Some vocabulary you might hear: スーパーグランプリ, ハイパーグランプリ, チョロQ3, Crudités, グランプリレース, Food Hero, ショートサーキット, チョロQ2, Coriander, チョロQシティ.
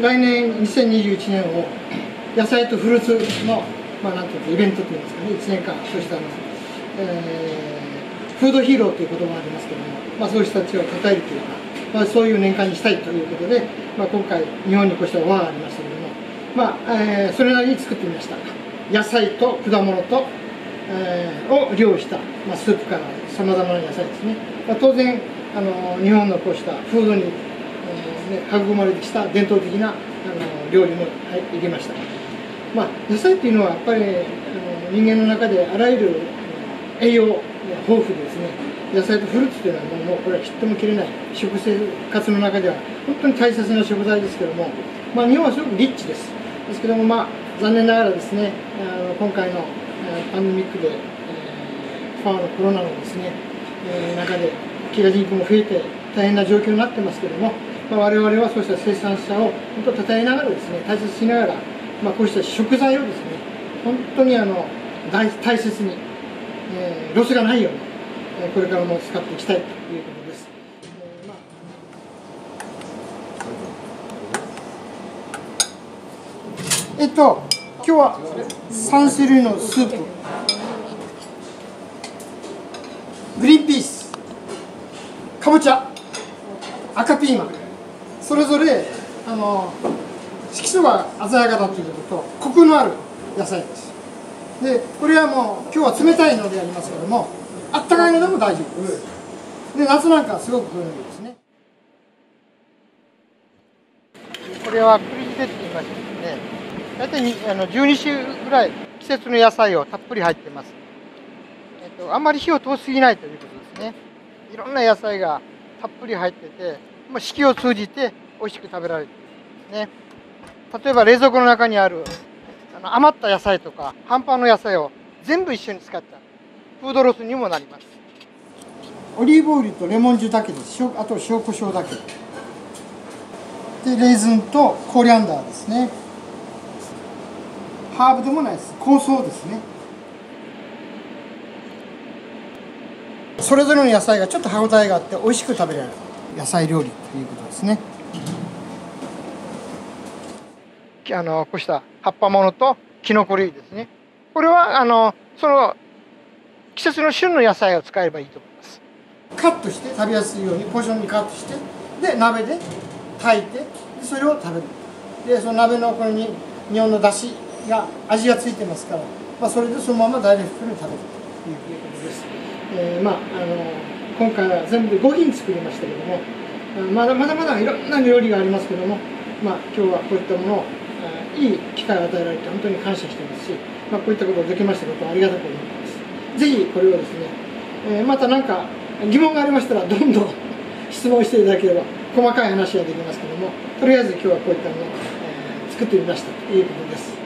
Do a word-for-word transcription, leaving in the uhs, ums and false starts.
来年にせんにじゅういちねんを野菜とフルーツの、まあ、なんていうかイベントというんですかね、いちねんかんそうしたの、えー、フードヒーローという言葉がありますけども、まあ、そういう人たちをたたえるというか、まあ、そういう年間にしたいということで、まあ、今回日本にこうした輪がありましたけども、まあえー、それなりに作ってみました。野菜と果物と、えー、を料した、まあ、スープからさまざまな野菜ですね、まあ、当然あの日本のこうしたフードに、えーね、育まれてきた伝統的なあの料理も入れました。まあ、野菜っていうのはやっぱりあの人間の中であらゆる栄養豊富でですね、野菜とフルーツというのはもうこれは切っても切れない食生活の中では本当に大切な食材ですけども、まあ、日本はすごくリッチです。ですけども、まあ、残念ながらですね、あの今回のパンデミックで、えー、コロナのですね、えー、中で飢餓人口も増えて大変な状況になってますけども、まあ、我々はそうした生産者を本当にたたえながらですね、大切にしながら、まあ、こうした食材をですね、本当にあの 大, 大切に、えー、ロスがないように、えー、これからも使っていきたいということです。えーまあ、えっと今日はさんしゅるいのスープ、グリーンピース、かぼちゃ、赤ピーマン、それぞれあの色素が鮮やかだということとコクのある野菜です。でこれはもう今日は冷たいのでありますけども、あったかいのでも大丈夫です。で夏なんかはすごく好みですね。これはクリジテって言いましてですね、大体あのじゅうにしゅぐらい季節の野菜をたっぷり入ってます。えっとあんまり火を通しすぎないということですね。いろんな野菜がたっぷり入ってて、まあ、四季を通じて美味しく食べられるんですね。例えば冷蔵庫の中にあるあの余った野菜とか半端の野菜を全部一緒に使っちゃうフードロスにもなります。オリーブオイルとレモン汁だけです。あと塩コショウだけで、レーズンとコリアンダーですね。ハーブでもないです。香草ですね。それぞれの野菜がちょっと歯応えがあって美味しく食べられる野菜料理ということですね。あのこうした葉っぱものとキノコ類ですね。これはあのその季節の旬の野菜を使えばいいと思います。カットして食べやすいようにポーションにカットして、で鍋で炊いて、それを食べる。でその鍋のこれに日本のだしが味がついてますから、まあ、それでそのままダイレクトに食べるということです。えーまあ、あの今回は全部でごひん作りましたけども、まだまだまだいろんな料理がありますけども、まあ、今日はこういったものをいい機会を与えられて本当に感謝してますし、まあ、こういったことができましたことはありがたく思います。ぜひこれをですね、えー、また何か疑問がありましたらどんどん質問していただければ細かい話はできますけども、とりあえず今日はこういったものを、えー、作ってみましたということです。